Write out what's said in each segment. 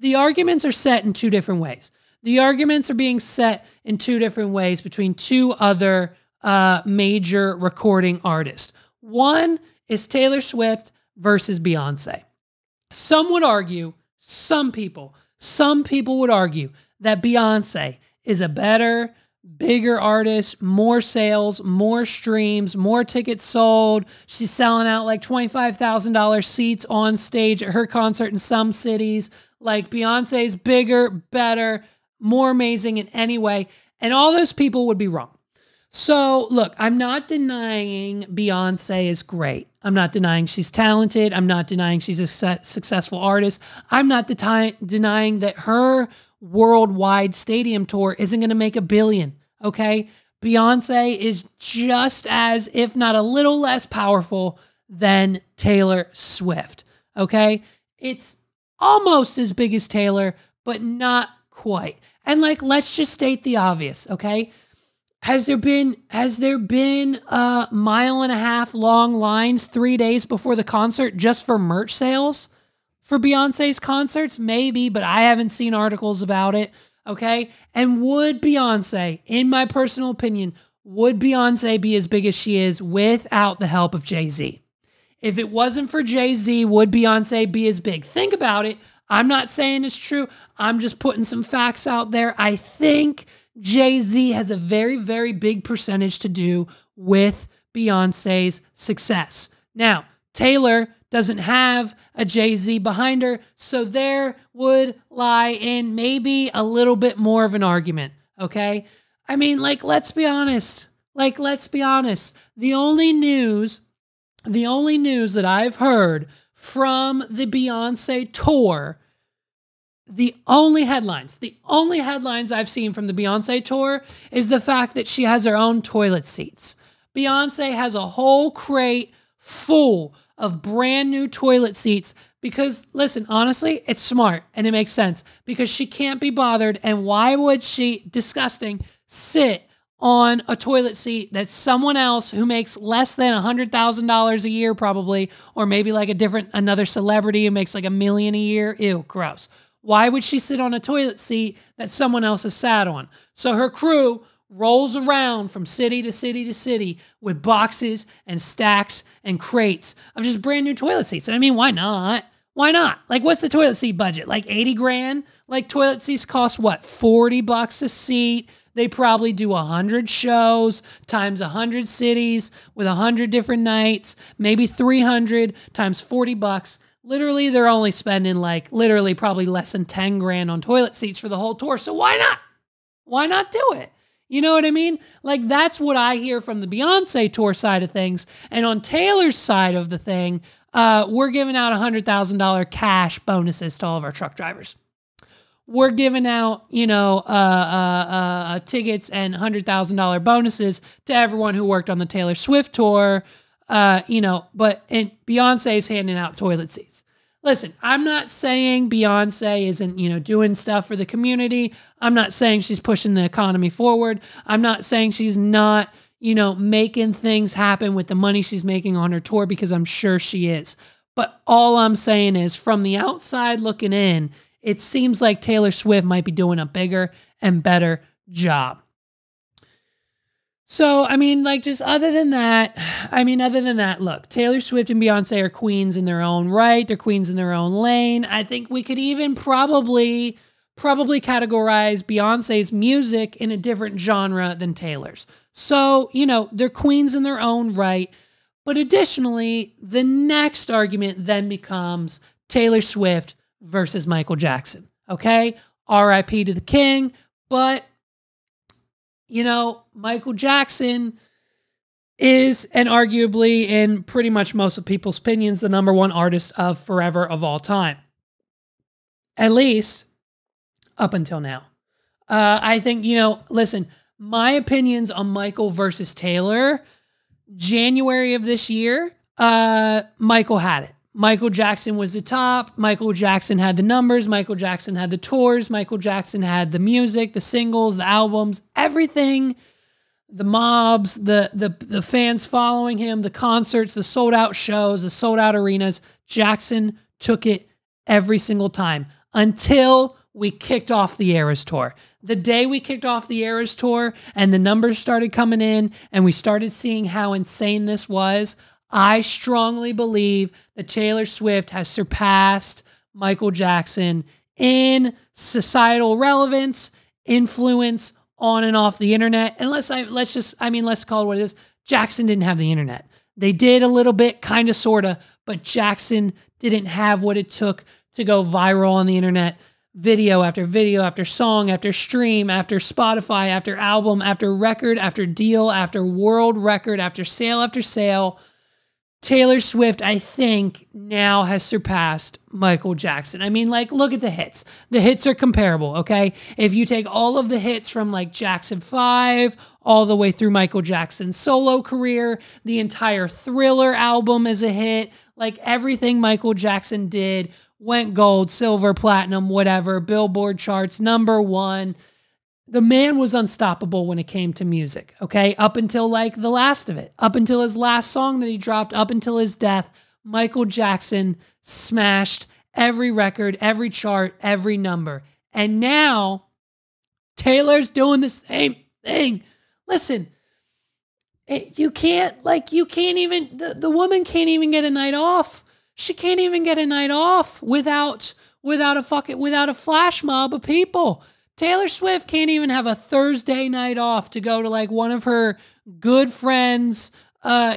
The arguments are set in two different ways. The arguments are being set in two different ways between two other major recording artists. One is Taylor Swift versus Beyonce. Some would argue, some people would argue that Beyonce is a better, bigger artist, more sales, more streams, more tickets sold. She's selling out like $25,000 seats on stage at her concert in some cities. Like, Beyonce's bigger, better, more amazing in any way. And all those people would be wrong. So look, I'm not denying Beyonce is great. I'm not denying she's talented. I'm not denying she's a successful artist. I'm not denying that her worldwide stadium tour isn't going to make $1 billion, okay? Beyonce is just as, if not a little less powerful than Taylor Swift, okay? It's almost as big as Taylor, but not quite. And like, let's just state the obvious, okay? Has there been a 1.5 mile long lines 3 days before the concert just for merch sales for Beyonce's concerts? Maybe, but I haven't seen articles about it, okay? And would Beyonce, in my personal opinion, would Beyonce be as big as she is without the help of Jay-Z? If it wasn't for Jay-Z, would Beyonce be as big? Think about it. I'm not saying it's true. I'm just putting some facts out there. I think Jay-Z has a very, very big percentage to do with Beyonce's success. Now, Taylor doesn't have a Jay-Z behind her, so there would lie in maybe a little bit more of an argument, okay? I mean, like, let's be honest. Like, let's be honest. The only news that I've heard from the Beyonce tour, the only headlines I've seen from the Beyonce tour is the fact that she has her own toilet seats. Beyonce has a whole crate full of brand new toilet seats because, listen, honestly, it's smart and it makes sense because she can't be bothered. And why would she, disgusting, sit on a toilet seat that someone else who makes less than $100,000 a year probably, or maybe like another celebrity who makes like $1 million a year? Ew, gross. Why would she sit on a toilet seat that someone else has sat on? So her crew rolls around from city to city to city with boxes and stacks and crates of just brand new toilet seats. And I mean, why not? Why not? Like, what's the toilet seat budget? Like 80 grand? Like, toilet seats cost what? 40 bucks a seat. They probably do 100 shows times 100 cities with 100 different nights, maybe 300 times 40 bucks. Literally, they're only spending like literally probably less than 10 grand on toilet seats for the whole tour. So why not? Why not do it? You know what I mean? Like, that's what I hear from the Beyonce tour side of things. And on Taylor's side of the thing, we're giving out $100,000 cash bonuses to all of our truck drivers. We're giving out, you know, tickets and $100,000 bonuses to everyone who worked on the Taylor Swift tour. You know, but Beyonce's handing out toilet seats. Listen, I'm not saying Beyonce isn't, you know, doing stuff for the community. I'm not saying she's pushing the economy forward. I'm not saying she's not, you know, making things happen with the money she's making on her tour, because I'm sure she is. But all I'm saying is, from the outside looking in, it seems like Taylor Swift might be doing a bigger and better job. So, I mean, like, just other than that, look, Taylor Swift and Beyonce are queens in their own right. They're queens in their own lane. I think we could even probably categorize Beyonce's music in a different genre than Taylor's. So, you know, they're queens in their own right. But additionally, the next argument then becomes Taylor Swift versus Michael Jackson. Okay? RIP to the king, but you know, Michael Jackson is, and arguably in pretty much most of people's opinions, the #1 artist of forever of all time. At least up until now. I think, you know, listen, my opinions on Michael versus Taylor, January of this year, Michael had it. Michael Jackson was the top. Michael Jackson had the numbers. Michael Jackson had the tours. Michael Jackson had the music, the singles, the albums, everything. The mobs, the fans following him, the concerts, the sold out shows, the sold out arenas. Jackson took it every single time. until we kicked off the Eras Tour. The day we kicked off the Eras Tour and the numbers started coming in and we started seeing how insane this was, I strongly believe that Taylor Swift has surpassed Michael Jackson in societal relevance, influence on and off the internet. Unless let's call it what it is. Jackson didn't have the internet. They did a little bit, kind of, sort of, but Jackson didn't have what it took to go viral on the internet. Video after video, after song, after stream, after Spotify, after album, after record, after deal, after world record, after sale, after sale. Taylor Swift, I think, now has surpassed Michael Jackson. I mean, like, look at the hits. The hits are comparable, okay? If you take all of the hits from, like, Jackson 5 all the way through Michael Jackson's solo career, the entire Thriller album is a hit. Like, everything Michael Jackson did went gold, silver, platinum, whatever, Billboard charts, #1. The man was unstoppable when it came to music, okay? Up until, like, the last of it, up until his last song that he dropped, up until his death, Michael Jackson smashed every record, every chart, every number. And now Taylor's doing the same thing. Listen, you can't, like, you can't even, the woman can't even get a night off. She can't even get a night off without a flash mob of people. Taylor Swift can't even have a Thursday night off to go to, like, one of her good friends,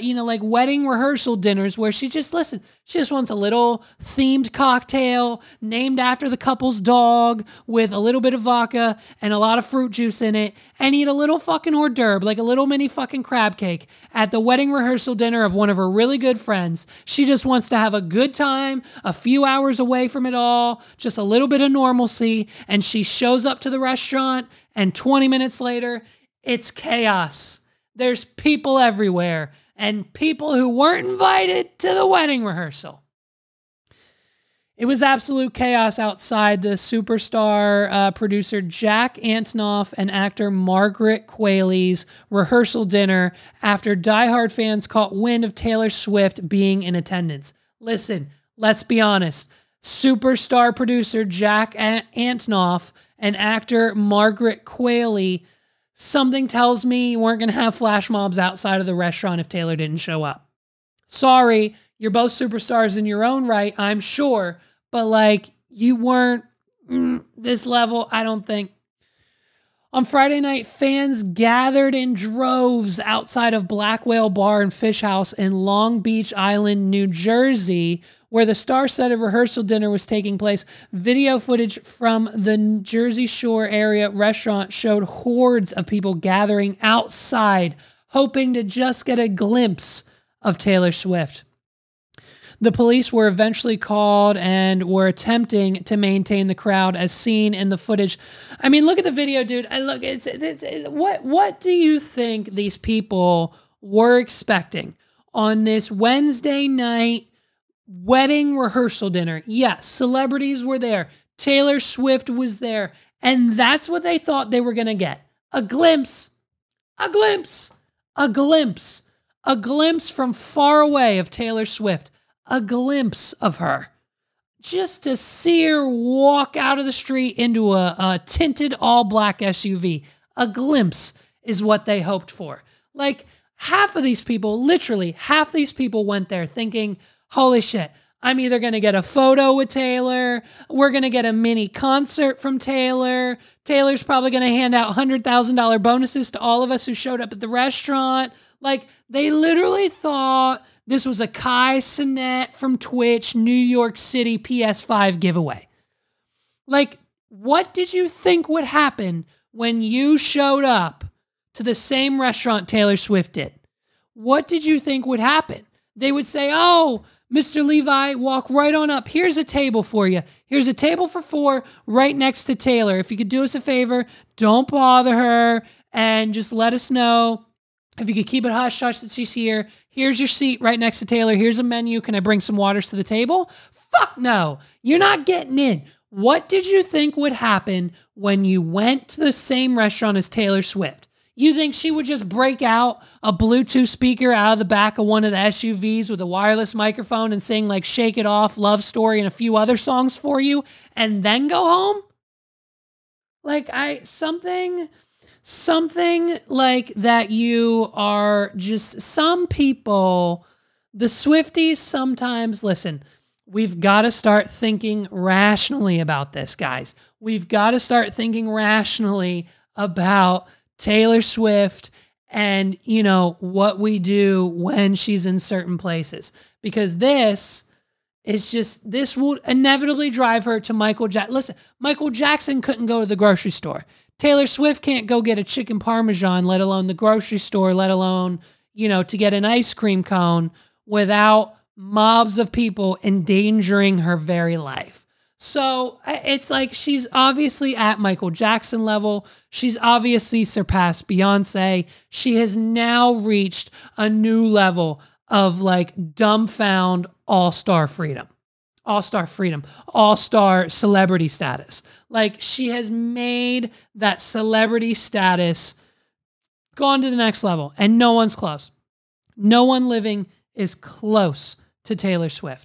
you know, like, wedding rehearsal dinners where she just, listen, she just wants a little themed cocktail named after the couple's dog with a little bit of vodka and a lot of fruit juice in it and eat a little fucking hors d'oeuvre, like a little mini fucking crab cake at the wedding rehearsal dinner of one of her really good friends. She just wants to have a good time, a few hours away from it all, just a little bit of normalcy, and she shows up to the restaurant and 20 minutes later, it's chaos. There's people everywhere and people who weren't invited to the wedding rehearsal. It was absolute chaos outside. The superstar producer Jack Antonoff and actor Margaret Qualley's rehearsal dinner after diehard fans caught wind of Taylor Swift being in attendance. Listen, let's be honest. Superstar producer Jack Antonoff and actor Margaret Qualley, something tells me you weren't going to have flash mobs outside of the restaurant if Taylor didn't show up. Sorry, you're both superstars in your own right, I'm sure, but, like, you weren't this level, I don't think. On Friday night, fans gathered in droves outside of Black Whale Bar and Fish House in Long Beach Island, New Jersey, where the star-studded rehearsal dinner was taking place. Video footage from the Jersey Shore area restaurant showed hordes of people gathering outside, hoping to just get a glimpse of Taylor Swift. The police were eventually called and were attempting to maintain the crowd as seen in the footage. I mean, look at the video, dude. Look, what do you think these people were expecting on this Wednesday night wedding rehearsal dinner? Yes, celebrities were there. Taylor Swift was there. And that's what they thought they were going to get. A glimpse, a glimpse, a glimpse, a glimpse from far away of Taylor Swift. A glimpse of her, just to see her walk out of the street into a tinted all-black SUV. A glimpse is what they hoped for. Like, half of these people, literally half these people went there thinking, holy shit, I'm either going to get a photo with Taylor, we're going to get a mini concert from Taylor, Taylor's probably going to hand out $100,000 bonuses to all of us who showed up at the restaurant. Like, they literally thought this was a Kai Sinet from Twitch, New York City PS5 giveaway. Like, what did you think would happen when you showed up to the same restaurant Taylor Swift did? What did you think would happen? They would say, oh, Mr. Levi, walk right on up. Here's a table for you. Here's a table for 4 right next to Taylor. If you could do us a favor, don't bother her and just let us know. If you could keep it hush-hush that she's here. Here's your seat right next to Taylor. Here's a menu. Can I bring some waters to the table? Fuck no. You're not getting in. What did you think would happen when you went to the same restaurant as Taylor Swift? You think she would just break out a Bluetooth speaker out of the back of one of the SUVs with a wireless microphone and sing like Shake It Off, Love Story, and a few other songs for you and then go home? Like something like that. You are just, some people, the Swifties sometimes, listen, we've got to start thinking rationally about this, guys. We've got to start thinking rationally about Taylor Swift and, you know, what we do when she's in certain places, because this is just, this will inevitably drive her to Michael Jackson. Listen, Michael Jackson couldn't go to the grocery store. Taylor Swift can't go get a chicken parmesan, let alone the grocery store, let alone, you know, to get an ice cream cone without mobs of people endangering her very life. So it's like, she's obviously at Michael Jackson level. She's obviously surpassed Beyonce. She has now reached a new level of like dumbfound all-star freedom, all-star celebrity status. Like she has made that celebrity status gone to the next level, and no one's close. No one living is close to Taylor Swift.